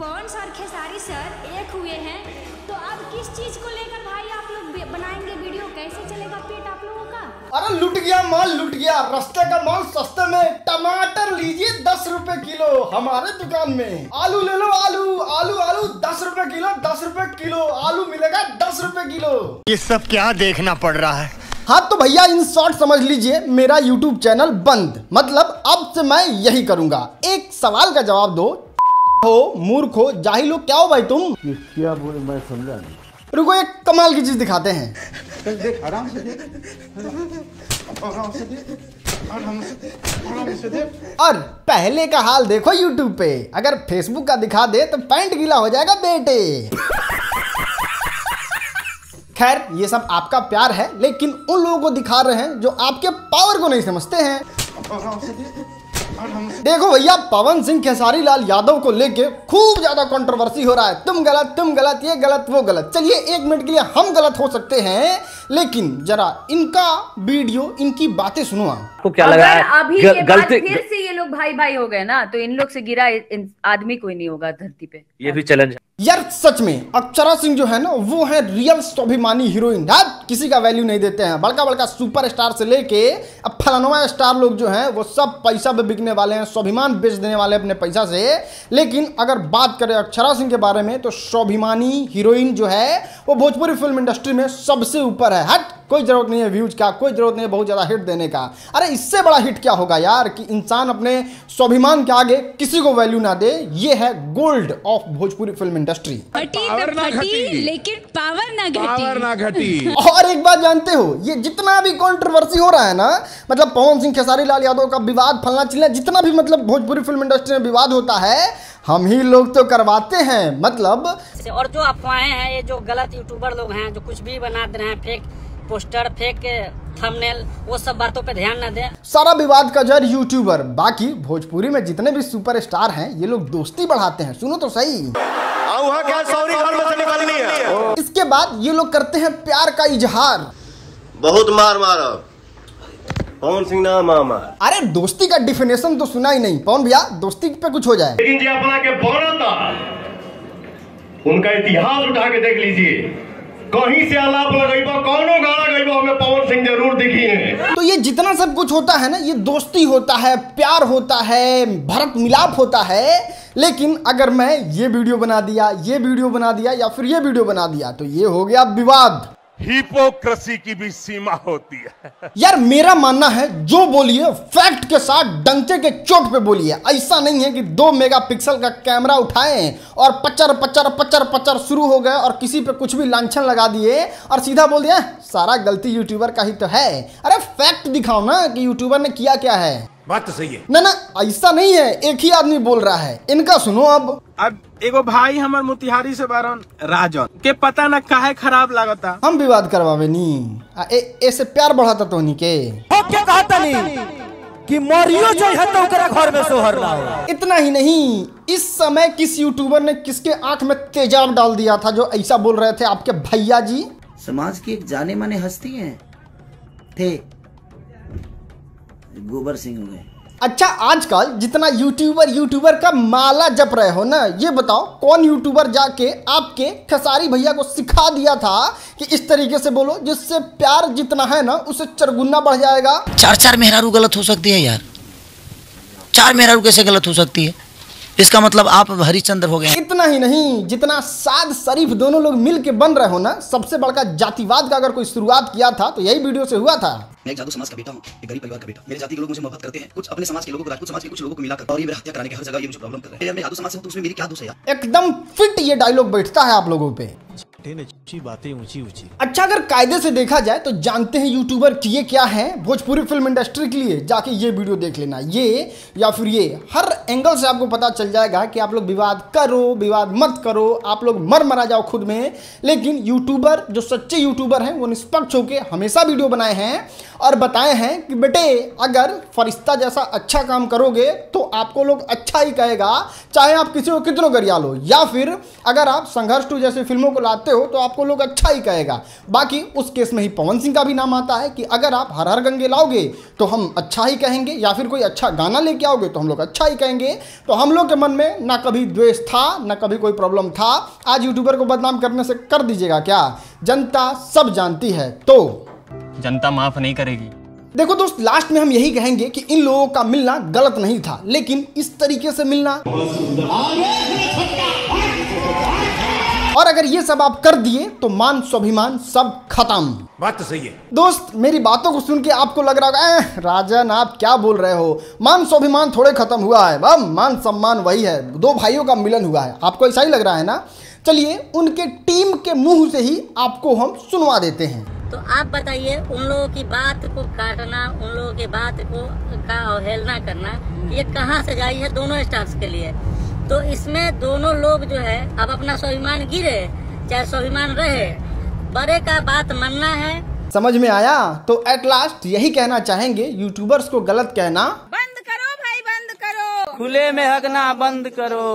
पवन sir Khesari sir एक हुए हैं, तो अब किस चीज को लेकर भाई आप लोग बनाएंगे वीडियो? कैसे चलेगा पेट आप लोगों का? अरे लूट गया माल, लूट गया। रास्ते का माल सस्ते में। टमाटर लीजिए 10 रुपए किलो हमारे दुकान में। आलू ले लो, आलू आलू आलू 10 रुपए किलो, 10 रुपए किलो आलू मिलेगा 10 रुपए किलो। ये सब क्या देखना पड़ रहा है? हाँ तो भैया इन शॉर्ट समझ लीजिए मेरा YouTube चैनल बंद, मतलब अब से मैं यही करूँगा। एक सवाल का जवाब दो, हो मूर्ख हो जाहिल हो क्या हो भाई तुम? क्या बोले मैं समझा नहीं। रुको एक कमाल की चीज दिखाते हैं। चल देख, आराम से देख, आराम से देख, आराम से देख, आराम से देख। और पहले का हाल देखो YouTube पे, अगर Facebook का दिखा दे तो पैंट गीला हो जाएगा बेटे। खैर ये सब आपका प्यार है, लेकिन उन लोगों को दिखा रहे हैं जो आपके पावर को नहीं समझते हैं। आराम से देख। देखो भैया पवन सिंह खेसारी लाल यादव को लेके खूब ज्यादा कंट्रोवर्सी हो रहा है। तुम गलत ये गलत वो गलत। चलिए एक मिनट के लिए हम गलत हो सकते हैं, लेकिन जरा इनका वीडियो इनकी बातें सुनो। आपको क्या लगा अभी ये बात फिर से ये लोग भाई भाई हो गए ना, तो इन लोग से गिरा आदमी कोई नहीं होगा धरती पे। ये भी चैलेंज यार सच में। अक्षरा सिंह जो है ना वो है रियल स्वाभिमानी हीरोइन, किसी का वैल्यू नहीं देते हैं। बड़का बड़का सुपरस्टार से लेके अब फलानुमा स्टार लोग जो हैं वो सब पैसा पे बिकने वाले हैं, स्वाभिमान बेच देने वाले अपने पैसा से। लेकिन अगर बात करें अक्षरा सिंह के बारे में तो स्वाभिमानी हीरोइन जो है वो भोजपुरी फिल्म इंडस्ट्री में सबसे ऊपर है। हट, कोई जरूरत नहीं है व्यूज का, कोई जरूरत नहीं है बहुत ज़्यादा हिट देने का। अरे इससे बड़ा हिट क्या होगा यार कि इंसान अपने स्वाभिमान के आगे किसी को वैल्यू ना दे। ये है gold of Bhojpuri film industry. लेकिन पावर ना घटी। और एक बात जानते हो, ये जितना भी कंट्रोवर्सी हो रहा है ना, मतलब पवन सिंह खेसारी लाल यादव का विवाद फलना चिल्ला जितना भी, मतलब भोजपुरी फिल्म इंडस्ट्री में विवाद होता है हम ही लोग तो करवाते हैं। मतलब और जो अफवाहें हैं, ये जो गलत यूट्यूबर लोग हैं जो कुछ भी बना दे रहे हैं, फेक पोस्टर फेक थंबनेल, वो सब बातों पे ध्यान न दें। सारा विवाद का जड़ यूट्यूबर। बाकी भोजपुरी में जितने भी सुपरस्टार हैं ये लोग दोस्ती बढ़ाते हैं। सुनो तो सही। क्या सॉरी घर में से निकालनी है। इसके बाद ये लोग करते हैं प्यार का इजहार। बहुत मार मारा पवन सिंह ना मामा। अरे दोस्ती का डिफिनेशन तो सुना ही नहीं पवन भैया, दोस्ती पे कुछ हो जाए। लेकिन जो अपना के बोला था उनका इतिहास उठा के देख लीजिए, कहीं से आलाप लगेगा, कौनो गाना गएगा, हमें पवन सिंह जरूर दिखी है। तो ये जितना सब कुछ होता है ना, ये दोस्ती होता है, प्यार होता है, भरत मिलाप होता है। लेकिन अगर मैं ये वीडियो बना दिया, ये वीडियो बना दिया या फिर ये वीडियो बना दिया तो ये हो गया विवाद। हिपोक्रेसी की भी सीमा होती है। यार मेरा मानना है जो बोलिए फैक्ट के साथ डंके के चोट पे बोलिए। ऐसा नहीं है कि 2 मेगापिक्सल का कैमरा उठाएं और पचर पचर पचर पचर शुरू हो गए और किसी पे कुछ भी लांछन लगा दिए और सीधा बोल दिया सारा गलती यूट्यूबर का ही तो है। अरे फैक्ट दिखाओ ना कि यूट्यूबर ने किया क्या है। बात तो सही है ना। ना ऐसा नहीं है एक ही आदमी बोल रहा है, इनका सुनो। अब एगो भाई हमारे मोतिहारी से बारन राजन के पता ना काहे खराब लागता, हम विवाद करवावे नहीं, ऐसे प्यार बढ़ाता तो नहीं के ठोक के कहता नहीं कि मरियो चाहिए तो ओकरा घर में सोहर ना हो। इतना ही नहीं, इस समय किस यूट्यूबर ने किसके आंख में तेजाब डाल दिया था जो ऐसा बोल रहे थे? आपके भैया जी समाज की एक जाने माने हस्ती है थे, गोबर सिंह हुए। अच्छा आजकल जितना यूट्यूबर का माला जप रहे हो ना, ये बताओ कौन यूट्यूबर जाके आपके खेसारी भैया को सिखा दिया था कि इस तरीके से बोलो जिससे प्यार जितना है ना उसे चरगुना बढ़ जाएगा। चार मेहरारू गलत हो सकती है यार, 4 मेहरारू कैसे गलत हो सकती है? इसका मतलब आप हरिश्चंद्र हो गए। इतना ही नहीं, जितना साध शरीफ दोनों लोग मिल के बन रहे हो ना, सबसे बड़ा जातिवाद का अगर कोई शुरुआत किया था तो यही वीडियो से हुआ था। मैं एक जादू समाज का बेटा हूँ, एक गरीब परिवार का बेटा, मेरे जाति के लोग मुझे मोहब्बत करते हैं, कुछ अपने समाज के लोगों को, राजपूत समाज के कुछ लोगों को मिलाकर, और ये हत्या कराने के हर जगह ये मुझे प्रॉब्लम कर रहे हैं। मैं जादू समाज से हूं तो उसमें मेरी क्या दोष है यार? एकदम फिट ये डायलॉग बैठता है आप लोगों पे। बातें ऊंची ऊंची। अच्छा अगर कायदे से देखा जाए तो जानते हैं यूट्यूबर किए क्या है भोजपुरी फिल्म इंडस्ट्री के लिए? जाके ये वीडियो देख लेना, ये या फिर ये, हर एंगल से आपको पता चल जाएगा कि आप लोग विवाद करो विवाद मत करो, आप लोग मर मरा जाओ खुद में। लेकिन यूट्यूबर जो सच्चे यूट्यूबर हैं वो निष्पक्ष होकर हमेशा वीडियो बनाए हैं और बताए हैं कि बेटे अगर फरिश्ता जैसा अच्छा काम करोगे तो आपको लोग अच्छा ही कहेगा, चाहे आप किसी को कितनों गरिया लो। या फिर अगर आप संघर्ष टू जैसी फिल्मों को लाते हो तो आपको लोग अच्छा ही कहेगा। बाकी उस केस में ही पवन सिंह का भी नाम आता है कि अगर आप हर हर गंगे लाओगे तो हम अच्छा ही कहेंगे, या फिर कोई अच्छा गाना लेके आओगे तो हम लोग अच्छा ही कहेंगे। तो हम लोग के मन में ना कभी द्वेष था ना कभी कोई प्रॉब्लम था। आज यूट्यूबर को बदनाम करने से कर दीजिएगा क्या, जनता सब जानती है, तो जनता माफ नहीं करेगी। देखो दोस्त, लास्ट में हम यही कहेंगे कि इन लोगों का मिलना गलत नहीं था, लेकिन इस तरीके से मिलना। और अगर ये सब आप कर दिए तो मान स्वाभिमान सब खत्म। बात तो सही है। दोस्त, मेरी बातों को सुन के आपको लग रहा होगा राजन आप क्या बोल रहे हो, मान स्वाभिमान थोड़े खत्म हुआ है, मान सम्मान वही है, दो भाइयों का मिलन हुआ है। आपको ऐसा ही लग रहा है ना? चलिए उनके टीम के मुंह से ही आपको हम सुनवा देते हैं। तो आप बताइए, उन लोगों की बात को काटना, उन लोगों की बात को का अवहेलना करना, ये कहाँ से जायज है दोनों स्टाफ्स के लिए? तो इसमें दोनों लोग जो है अब अपना स्वाभिमान गिरे चाहे स्वाभिमान रहे, बड़े का बात मानना है। समझ में आया? तो एट लास्ट यही कहना चाहेंगे, यूट्यूबर्स को गलत कहना बंद करो भाई, बंद करो, खुले में हगना बंद करो।